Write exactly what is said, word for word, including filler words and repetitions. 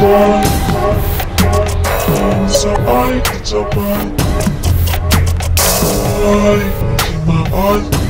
Sabay, sabay, sabay. Sabay in my eyes.